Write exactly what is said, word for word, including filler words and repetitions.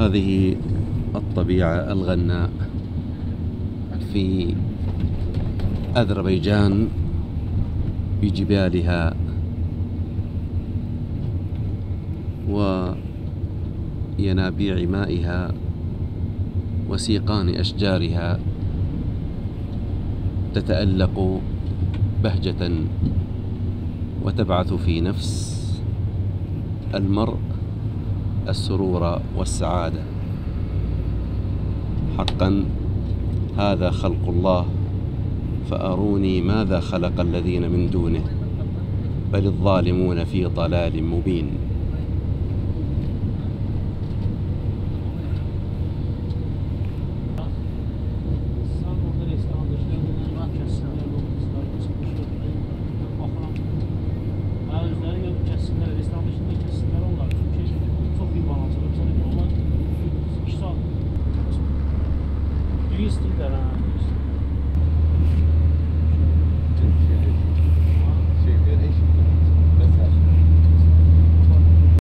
هذه الطبيعة الغناء في أذربيجان بجبالها وينابيع مائها وسيقان أشجارها، تتألق بهجة وتبعث في نفس المرء السرور والسعادة. حقا هذا خلق الله، فأروني ماذا خلق الذين من دونه، بل الظالمون في ضلال مبين. Çok iyi bağlantılı. Çok iyi bağlantılı. Çok iyi bağlantılı.